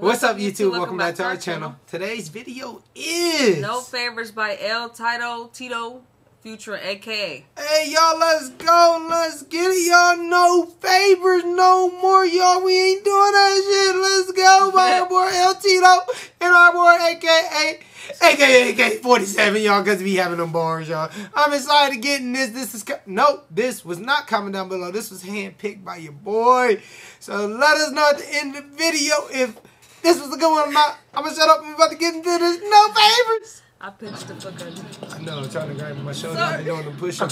What's up, YouTube? Welcome back to our channel. Today's video is No Favors by L-Tido, Future, AKA. Hey, y'all, let's go. Let's get it, y'all. No favors, no more, y'all. We ain't doing that shit. Let's go. By our boy L-Tido and our boy AKA 47, y'all, because we having them bars, y'all. I'm excited to get in this. This was not comment down below. This was handpicked by your boy. So let us know at the end of the video if this was a good one. I'm going to shut up. I'm about to get into this. No favors. I pinched the book on. I know. I'm trying to grab my shoulder. I've been doing the push-up.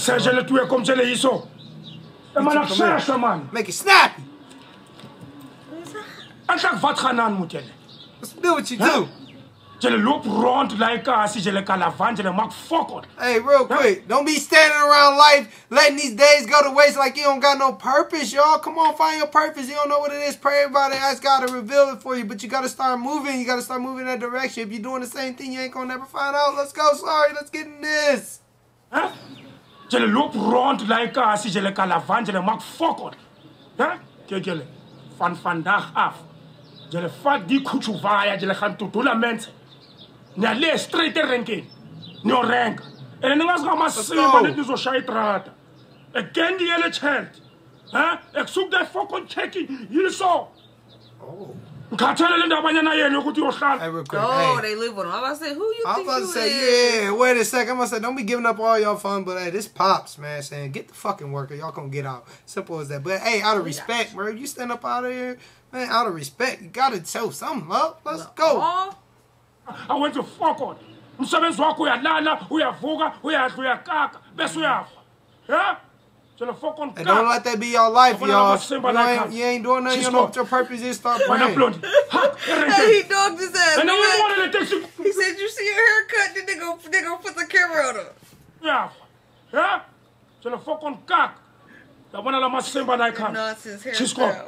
Make it snappy. Let's do what you do. Loop round like hey, real quick, don't be standing around life letting these days go to waste like you don't got no purpose, y'all. Come on, find your purpose. You don't know what it is. Pray about it. Ask God to reveal it for you. But you gotta start moving. You gotta start moving in that direction. If you're doing the same thing, you ain't gonna never find out. Let's go. Sorry, let's get in this. Huh? Loop round like They live with him. I'm about to say, who you think you is? Yeah, wait a second. I'm about to say, don't be giving up all y'all fun, but hey, this pops, man, saying, get the fucking worker. Y'all gonna get out. Simple as that. But hey, out of respect, bro, you stand up out of here, man, out of respect, you gotta show something up. Let's go. I went to fuck on. And don't let that be your life, y'all. You ain't doing nothing. You don't know what your purpose is. Start praying. He dogged his ass. He said, you see your haircut, then they gonna put the camera on him. Yeah. Yeah? So the fuck on cock. The one that must simba like her. Nonsense haircut.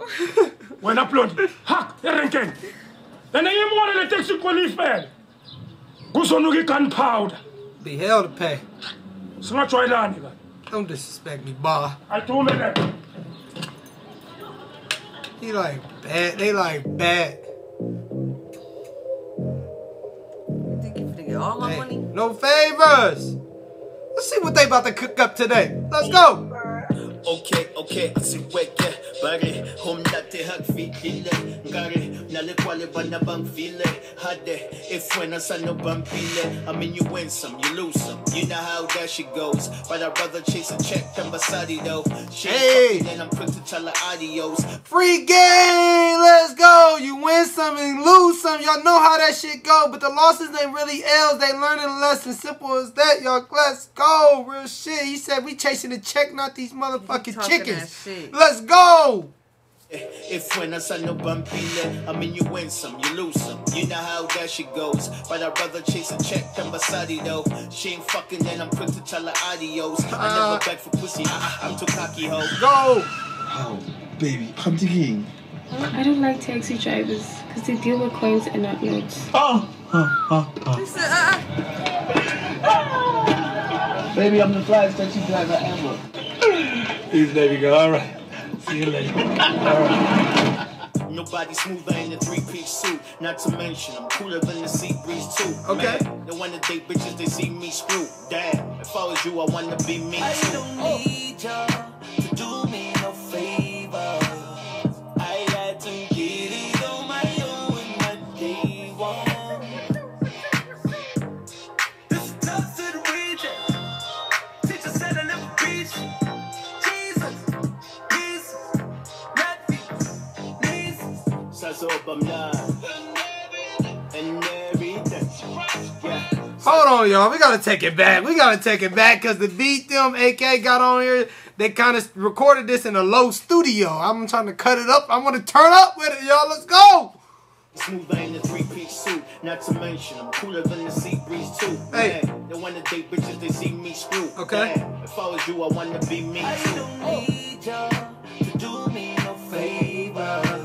When upload. Hack. Then you want to take you qualified. Gusonugi can powder. Be hell to pay. So much oil on. Don't disrespect me, ba. I told him that. He like bad. They like bad. You think you finna get all my money? No favors. Let's see what they about to cook up today. Let's go. Okay, I see wet yeah, buddy. Home that they have feet delay. Gary, Nale Qualibana Bang Vile. Had if when I saw no bumpile. I mean, you win some, you lose some. You know how that she goes. But I'd rather chase a check than Basadi though. Hey, then I'm quick to tell her adios. Free game, let's go. You win some and lose some. Y'all know how that shit go. But the losses ain't really L's. They learning a lesson. Simple as that, y'all. Let's go. Real shit. He said, we chasing a check, not these motherfuckers. Fucking chickens. Let's go. If when I saw no bumpile, I mean you win some, you lose some. You know how that she goes. But I'd rather chase a check than Basadi though. She ain't fucking, then I'm quick to tell her adios. I never beg for pussy. I'm too cocky, ho. Go. Oh, baby, I'm digging. I don't like taxi drivers because they deal with coins and not notes. Baby, I'm the flyest taxi driver ever. Please, baby girl. All right. See you later. All right. Nobody smoother in a three-piece suit. Not to mention, I'm cooler than the sea breeze, too. Okay. Man, they want to date bitches, they see me screwed. Damn, if I was you, I want to be me, too. I don't need you to do me no favor. I had to get it on my own when my day one. This tough region. Teacher said I never preach. Hold on, y'all. We gotta take it back. We gotta take it back because the beat them AK got on here. They kind of recorded this in a low studio. I'm trying to cut it up. I want to turn up with it, y'all. Let's go. Smoother in the three-piece suit. Not to mention, I'm cooler than the sea breeze, too. Hey. Man, they want to date bitches, they see me screwed. Okay. Man, if I was you, I want to be me. I don't need you to do me no favor.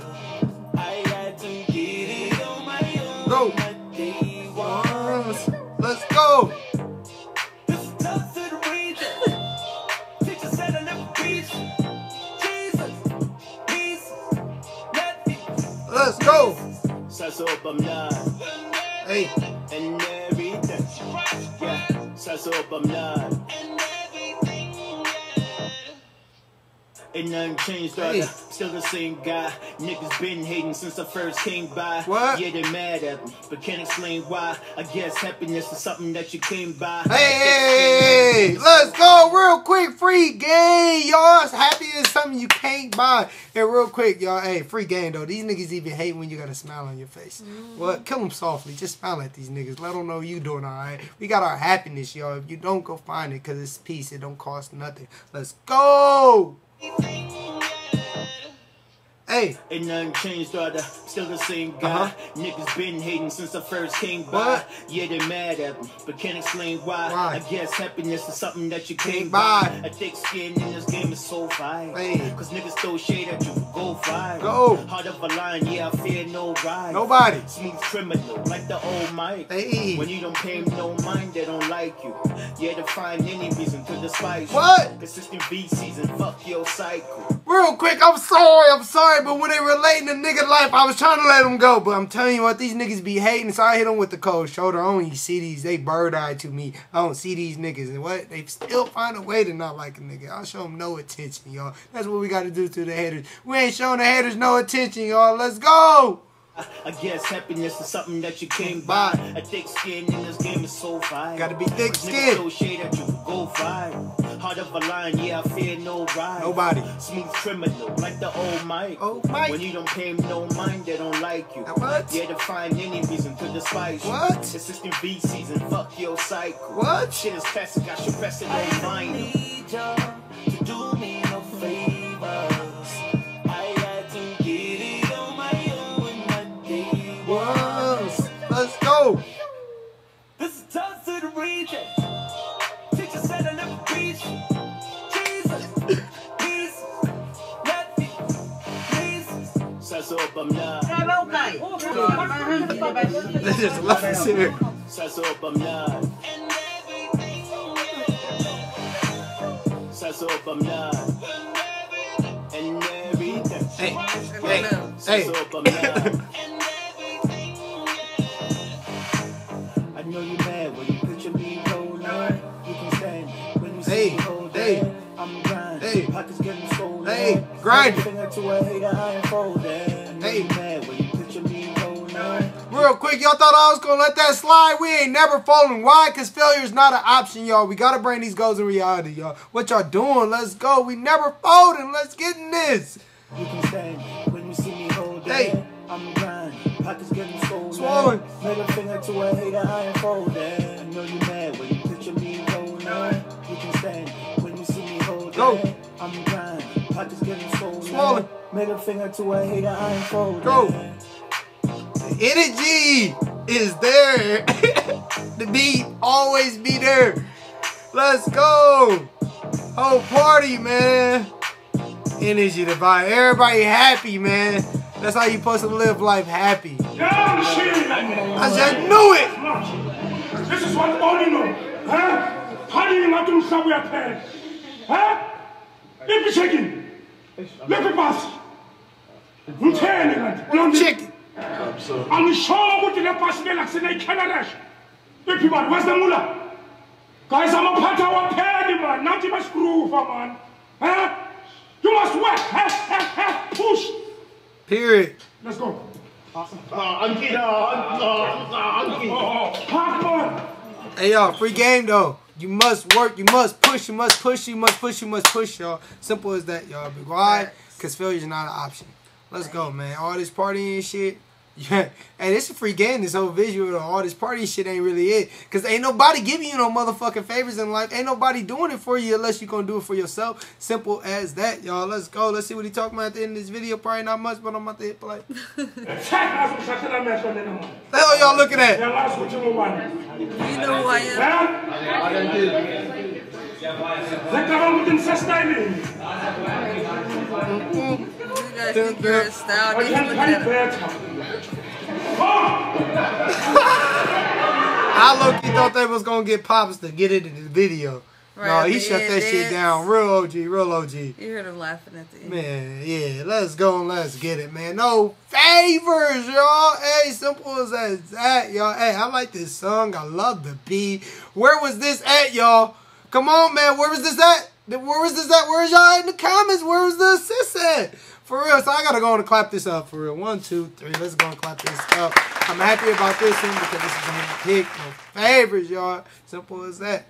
Go. Let's go. This doesn't read. Teacher said I never preach. Jesus, please let me. Let's go. Says Hey. And everything. Yeah. Sasso up, I'm live. And everything, yeah. Ain't nothing changed, brother. Hey. Still the same guy. Niggas been hating since I first came by. What? Yeah, they mad at me, but can't explain why. I guess happiness is something that you came by. Hey, let's go real quick. Free game, y'all. It's happiness something you can't buy. And real quick, y'all. Hey, free game, though. These niggas even hate when you got a smile on your face. Mm-hmm. Well, kill them softly. Just smile at these niggas. Let them know you doing all right. We got our happiness, y'all. If you don't, go find it, because it's peace. It don't cost nothing. Let's go. Hey. Ain't nothing changed, brother. Still the same guy. Niggas been hating since I first came by. Yeah, they mad at me, but can't explain why. I guess happiness is something that you can't buy. A thick skin in this game is so fine. Cause niggas throw shade at you, go fine. Go. Heart of a lion, yeah, I fear no ride. Nobody. Smooth criminal, like the old Mike. When you don't pay no mind, they don't like you. Yeah, to find any reason to despise you. Consistent beat season, fuck your cycle. Real quick, I'm sorry. But when they relating to nigga life, I was trying to let them go. But I'm telling you what, these niggas be hating. So I hit them with the cold shoulder. I don't see these. They bird eye to me. I don't see these niggas. And what? They still find a way to not like a nigga. I'll show them no attention, y'all. That's what we got to do to the haters. We ain't showing the haters no attention, y'all. Let's go. I guess happiness is something that you can't buy. A thick skin in this game is so fine. Gotta be thick skin. Niggas shade at you, go viral. Heart of a lion, yeah, I fear no ride. Nobody. Smooth criminal, like the old Mike. When you don't pay no mind, they don't like you. Yeah, to find any reason to despise you. Assistant B season, fuck your cycle. Shit is classic, I should press it on mine. I need you to do me no favor. Let's go. This is tough to the region. Teacher said I never preach. Jesus, please, let me, please. Sasso up, I'm live. They just love us here. Sasso up, I'm live. Sasso up, I'm live. And everything. Hey, Sasso up, I'm live. Know you mad when you picture me rolling. You can stand when you see me hold it. I'm grinding. Pockets getting stolen. Grinding. Finger to a hater, I ain't folding. Know you mad when you picture me rolling. Real quick, y'all thought I was gonna let that slide. We ain't never folding. Why? Cause failure is not an option, y'all. We gotta bring these goals in reality, y'all. What y'all doing? Let's go. We never folding. Let's get in this. You can stand when you see me hold it. I'm grinding. Pockets getting swollen. Middle finger to a hater, I ain't folding. I know you mad when you picture me rolling. You can stand when you see me holding. I'm grinding. Pockets getting swollen. Middle finger to a hater, I ain't folding. The energy is there. The beat always be there. Let's go. Whole party, man. Energy to buy. Everybody happy, man. That's how you supposed to live life happy. I just knew it! This is what only know. How do you not do something with your parents? If you chicken, let me pass. You tell me, chicken. I'm sure what you're passing like in Canada. If you want, where's the mullah? Guys, I'm a part of our party, man. Not even screw for, man. You must work. Push. Period. Let's go. Hey y'all, free game though. You must work, you must push, you must push, you must push, you must push, y'all. Simple as that, y'all. Why? Cause failure is not an option. Let's go, man. All this partying and shit. Yeah. Hey, this is a free game. This whole visual of all this partying shit ain't really it. Cause ain't nobody giving you no motherfucking favors in life. Ain't nobody doing it for you unless you gonna do it for yourself. Simple as that, y'all. Let's go. Let's see what he talking about at the end of this video. Probably not much, but I'm about to hit play. The hell y'all looking at? You know who I am. I low-key thought they was gonna get Pops to get it in the video. Right, no, he shut that shit down. Real OG, real OG. You heard him laughing at the end. Man, yeah, let's go and let's get it, man. No favors, y'all. Hey, simple as that, y'all. Hey, I like this song. I love the beat. Where was this at, y'all? Come on, man. Where was this at? Where was this at? Where's y'all in the comments? Where was the assist at? For real. So I gotta go on and clap this up, for real. 1, 2, 3. Let's go and clap this up. I'm happy about this one because this is my pick. No favors, y'all. Simple as that.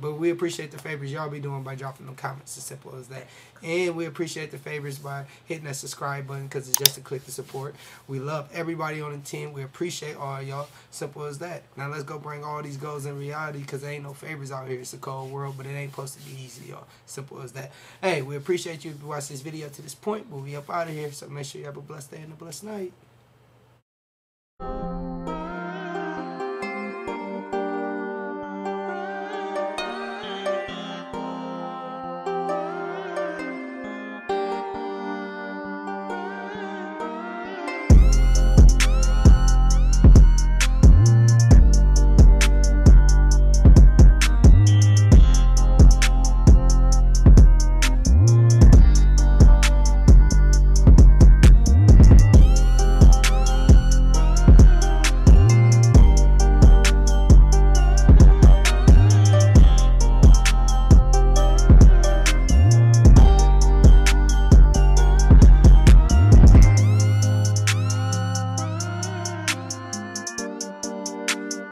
But we appreciate the favors y'all be doing by dropping them comments. As simple as that. And we appreciate the favors by hitting that subscribe button because it's just a click to support. We love everybody on the team. We appreciate all y'all. Simple as that. Now let's go bring all these goals in reality because there ain't no favors out here. It's a cold world, but it ain't supposed to be easy, y'all. Simple as that. Hey, we appreciate you if you watched this video to this point. We'll be up out of here. So make sure you have a blessed day and a blessed night.